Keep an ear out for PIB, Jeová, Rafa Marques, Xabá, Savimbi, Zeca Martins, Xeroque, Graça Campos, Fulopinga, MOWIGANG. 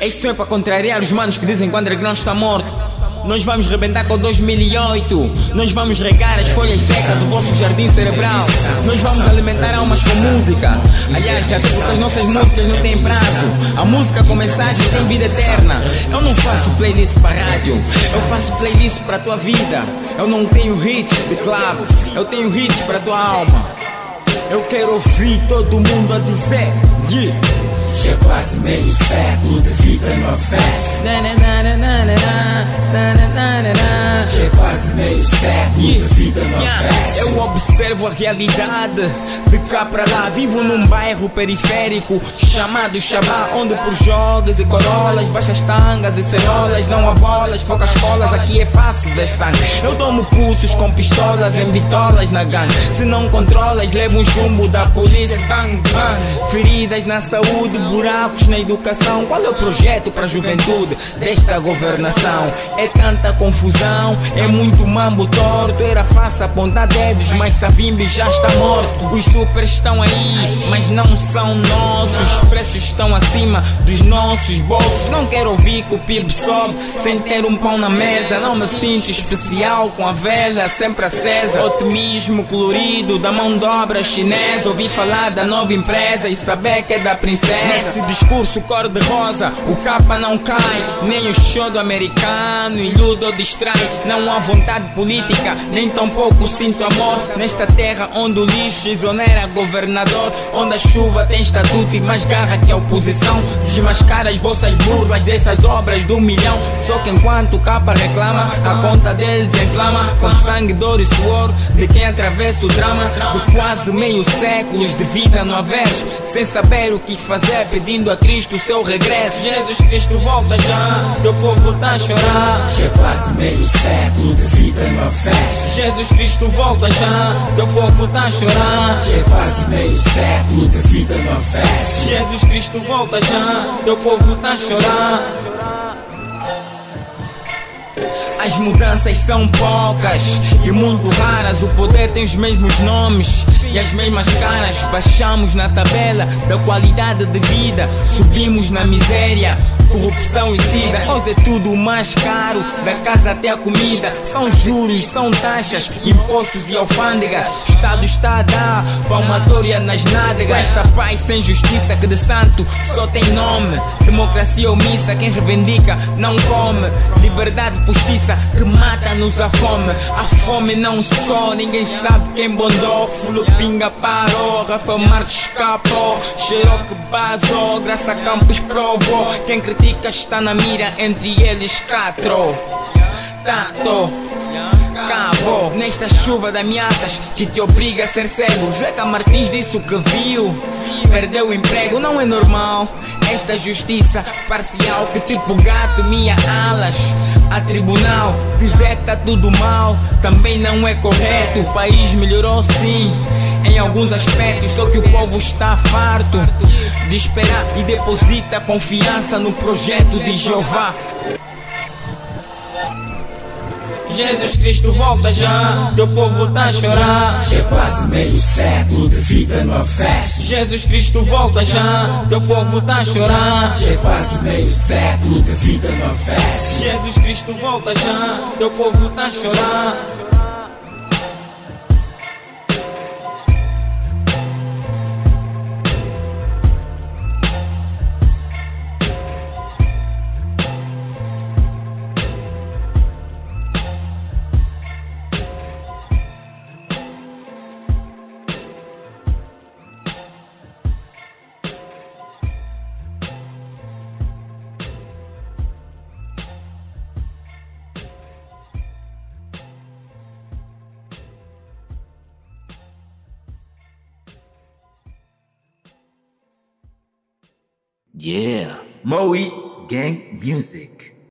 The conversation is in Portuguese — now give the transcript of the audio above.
É estranho para contrariar os manos que dizem que o underground está morto. Nós vamos rebentar com 2008. Nós vamos regar as folhas secas do vosso jardim cerebral. Nós vamos alimentar almas com música. Aliás, já sei porque as nossas músicas não têm prazo. A música com mensagem tem vida eterna. Eu não faço playlist para rádio, eu faço playlist para a tua vida. Eu não tenho hits de club, eu tenho hits para a tua alma. Eu quero ouvir todo mundo a dizer já quase meio século de vida no avesso. Já quase meio século de vida no avesso. Eu observo a realidade de cá para lá. Vivo num bairro periférico chamado Xabá, onde por jogos e corolas, baixas tangas e cerolas, não há bolas, poucas colas, aqui é fácil ver sangue. Eu tomo pulsos com pistolas em bitolas na gangue. Se não controlas, levo um chumbo da polícia. Bang, bang. Feridas na saúde, buracos na educação. Qual é o projeto para a juventude desta governação? É tanta confusão, é muito mambo torto. Era fácil apontar dedos, mas Savimbi já está morto. Os supers estão aí, mas não são nossos. Os preços estão acima dos nossos bolsos. Não quero ouvir que o PIB sobe sem ter um pão na mesa. Não me sinto especial com a vela sempre acesa. Otimismo colorido da mão de obra chinesa. Ouvi falar da nova empresa e saber que é da princesa. Nesse discurso cor de rosa, o capa não cai, nem o show do americano iluda ou distrai. Não há vontade política, nem tampouco sinto amor. Nesta terra onde o lixo exonera governador, onde a chuva tem estatuto e mais garra que a oposição. Desmascara as vossas burlas dessas obras do milhão. Só que enquanto o capa reclama, a conta deles inflama, com sangue, dor e suor de quem atravessa o drama de quase meio séculos de vida no avesso, sem saber o que fazer, pedindo a Cristo o seu regresso. Jesus Cristo volta já, teu povo tá a chorar. Já quase meio século de vida no avesso. Jesus Cristo volta já, teu povo tá a chorar. Já quase meio século de vida no avesso. Jesus Cristo volta já, teu povo tá a chorar. As mudanças são poucas e muito raras. O poder tem os mesmos nomes e as mesmas caras. Baixamos na tabela da qualidade de vida, subimos na miséria, corrupção e sida. Hoje é tudo mais caro, da casa até a comida. São juros, são taxas, impostos e alfândegas. O Estado está a dar palmatória nas nádegas. Esta paz sem justiça que de santo só tem nome. Democracia omissa, quem reivindica não come. Liberdade postiça que mata-nos a fome. A fome não só, ninguém sabe quem bondou. Fulopinga parou, Rafa Marques escapou, Xeroque basou, Graça Campos provou. Quem critica está na mira, entre eles Catro, Tato, Cabo. Nesta chuva de ameaças que te obriga a ser cego. Zeca Martins disse o que viu, perdeu o emprego. Não é normal esta justiça parcial que tipo gato mia alas a tribunal. Dizer que tá tudo mal também não é correto. O país melhorou sim em alguns aspectos, só que o povo está farto de esperar e deposita confiança no projeto de Jeová. Jesus Cristo volta já, teu povo tá a chorar. Já quase meio século de vida no avesso. Jesus Cristo volta já, teu povo tá a chorar. Já quase meio século de vida no avesso. Jesus Cristo volta já, teu povo tá a chorar. Yeah, MOWIGANG Music.